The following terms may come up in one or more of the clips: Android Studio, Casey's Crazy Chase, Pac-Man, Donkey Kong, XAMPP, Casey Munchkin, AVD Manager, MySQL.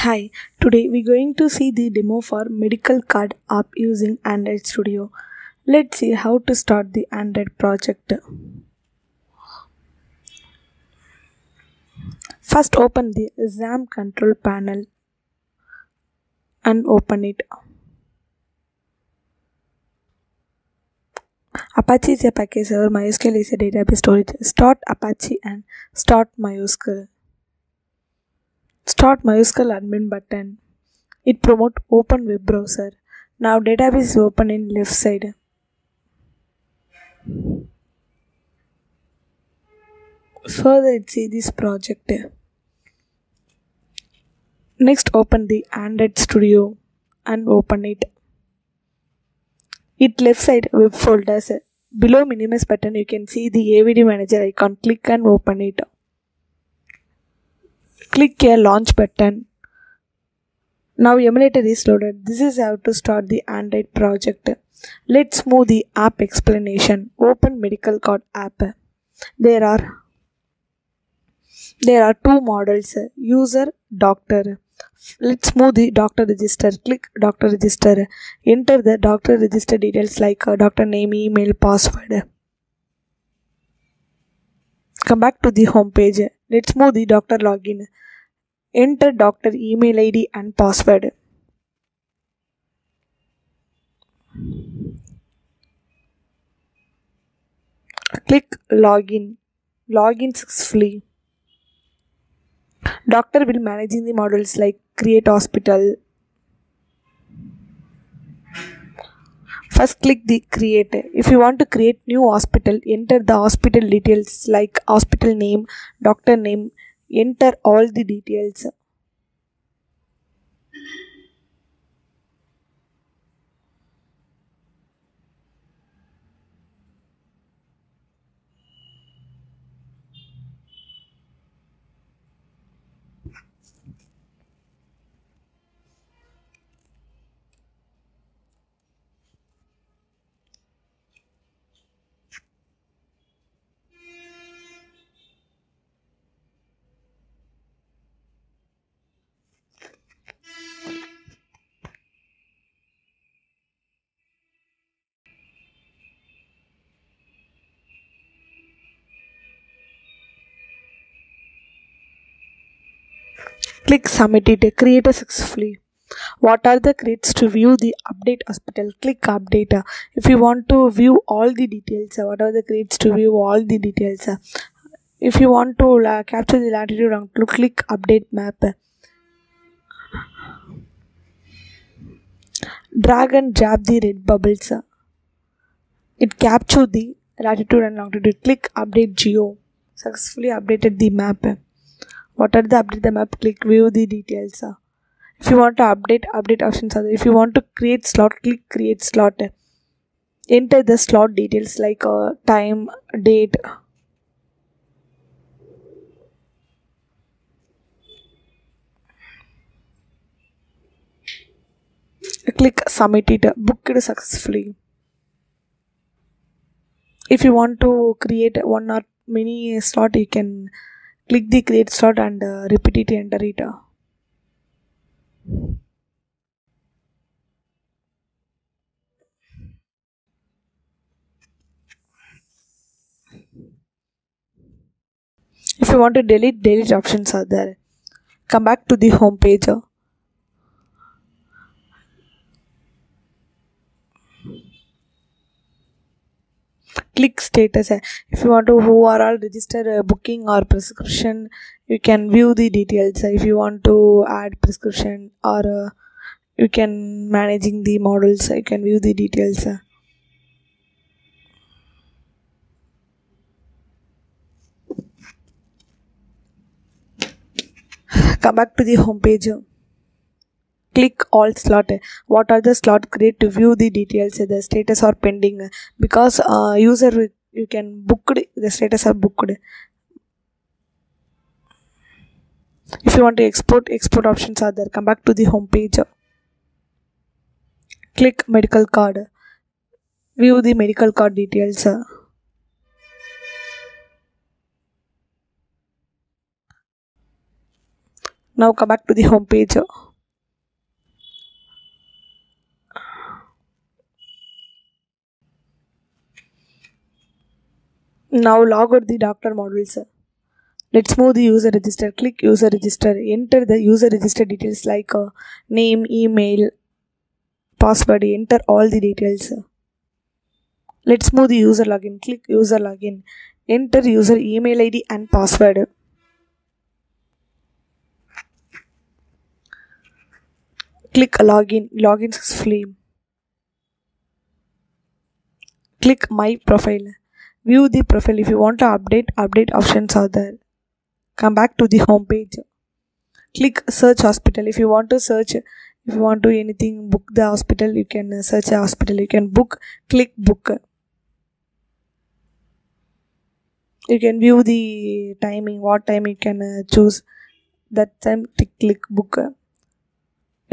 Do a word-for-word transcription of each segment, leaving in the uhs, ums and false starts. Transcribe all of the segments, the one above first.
Hi, today we're going to see the demo for medical card app using Android Studio. Let's see how to start the Android project. First open the XAMPP control panel and open it. Apache is a package server, MySQL is a database storage. Start Apache and start MySQL. Start MySQL admin button. It promote open web browser. Now database is open in left side. Further it see this project. Next open the Android Studio and open it. It left side web folders. Below minimize button you can see the A V D Manager icon. Click and open it. Click here launch button. Now emulator is loaded. This is how to start the Android project. Let's move the app explanation. Open medical card app. There are there are two models. User, doctor. Let's move the doctor register. Click doctor register. Enter the doctor register details like doctor name, email, password. Come back to the home page. Let's move the doctor login. Enter doctor email I D and password. Click login. Login successfully. Doctor will manage in the models like create hospital. First click the create. If you want to create new hospital, enter the hospital details like hospital name, doctor name. Enter all the details. Click submit it. Create successfully. What are the credits to view the update hospital? Click update. If you want to view all the details, what are the credits to view all the details? If you want to uh, capture the latitude and longitude, click update map. Drag and drop the red bubbles. It captures the latitude and longitude. Click update geo. Successfully updated the map. What are the update the map? Click view the details. If you want to update, update options are there. If you want to create slot, click create slot. Enter the slot details like uh, time, date. Click submit it. Booked it successfully. If you want to create one or many slot, you can click the create slot and uh, repeat it, enter it. If you want to delete, delete options are there. Come back to the home page. Click status. If you want to who are all registered uh, booking or prescription, you can view the details. If you want to add prescription or uh, you can managing the models, you can view the details. Come back to the home page. Click all slot. What are the slot create to view the details? The status are pending because uh, user you can booked, the status are booked. If you want to export, export options are there. Come back to the home page. Click medical card. View the medical card details. Now come back to the home page. Now log out the doctor modules. Let's move the user register. Click user register. Enter the user register details like uh, name, email, password. Enter all the details. Let's move the user login. Click user login. Enter user email I D and password. Click login. Login successfully. Click my profile. View the profile. If you want to update, update options are there. Come back to the home page. Click search hospital. If you want to search, if you want to anything, book the hospital, you can search a hospital. You can book, click book. You can view the timing, what time you can choose. That time, click book.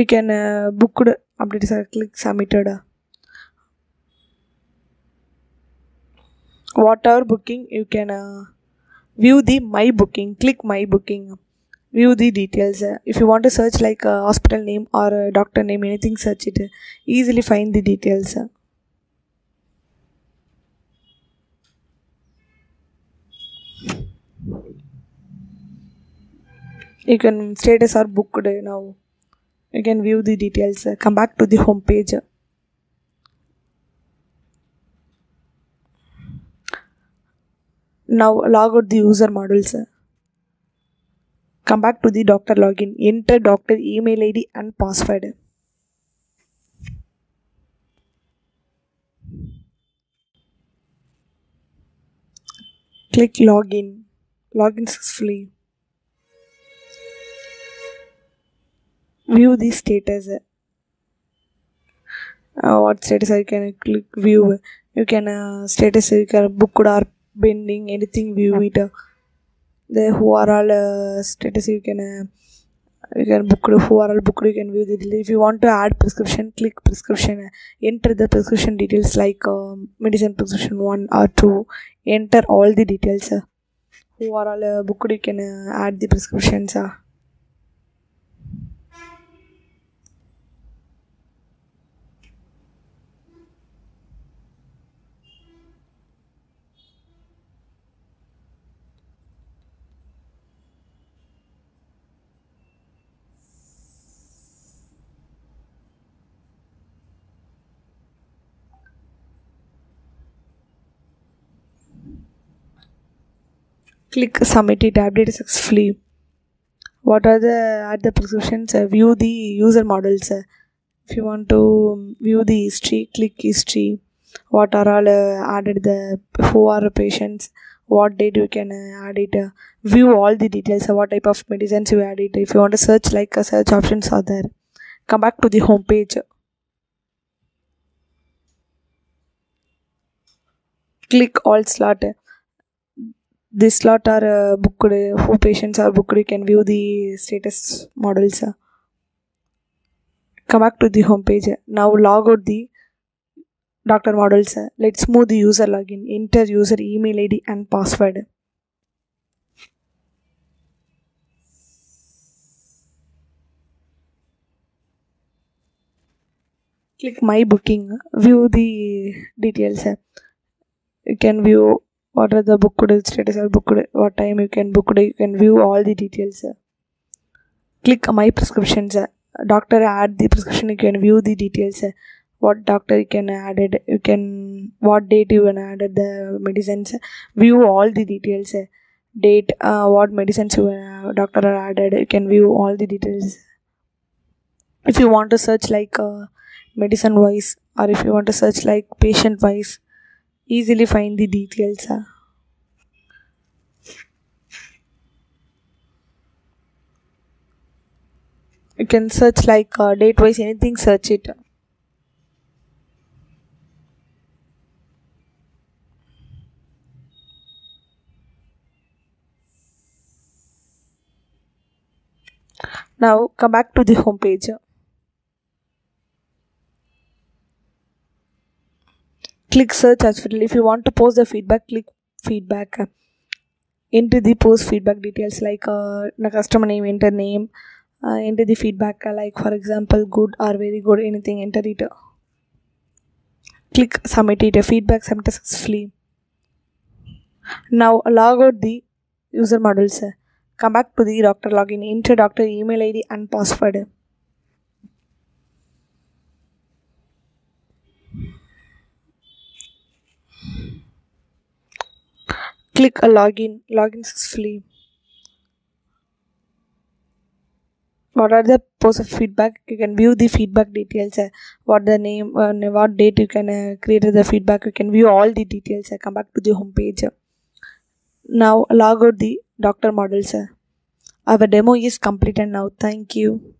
You can book update, click submitted. Whatever booking, you can uh, view the my booking. Click my booking. View the details. If you want to search like uh, hospital name or uh, doctor name, anything, search it. Easily find the details. You can status or booked now. You can view the details. Come back to the home page. Now log out the user modules. Come back to the doctor login. Enter doctor email I D and password. Click login. Login successfully. View the status. Uh, what status I can click view. You can uh, status you can book or bending, anything, view it. The who are all uh, status you can uh, you can book who are all booked, you can view the details. If you want to add prescription, click prescription. Enter the prescription details like um, medicine prescription one or two. Enter all the details. Who are all uh, booked, you can uh, add the prescriptions. Uh. Click submit it. Update successfully. What are the add the prescriptions? Uh, view the user models. Uh, if you want to view the history, click history. What are all uh, added? The who are patients? What date you can uh, add it? Uh, view all the details. Uh, what type of medicines you add it? If you want to search, like uh, search options are there. Come back to the home page. Click all slot. This slot are uh, booked, who patients are booked, you can view the status models. Come back to the home page. Now log out the doctor models. Let's move the user login. Enter user email I D and password. Click my booking. View the details. You can view what are the booked status or booked, what time you can book, you can view all the details. Click my prescriptions. Doctor add the prescription, you can view the details. What doctor you can add it, you can, what date you can add the medicines, view all the details. Date, uh, what medicines you, uh, doctor are added, you can view all the details. If you want to search like uh, medicine wise, or if you want to search like patient wise, easily find the details. Uh. You can search like uh, date wise, anything, search it. Now come back to the home page. Click search hospital. If you want to post the feedback, click feedback. Enter the post feedback details like uh, customer name, enter name, uh, enter the feedback, like for example good or very good, anything, enter it. Click submit it. Feedback submitted successfully. Now log out the user models. Come back to the doctor login. Enter doctor email I D and password. Click a login. Login successfully. What are the posts of feedback? You can view the feedback details. What the name? What date you can create the feedback? You can view all the details. Come back to the home page. Now log out the doctor models. Our demo is complete and now thank you.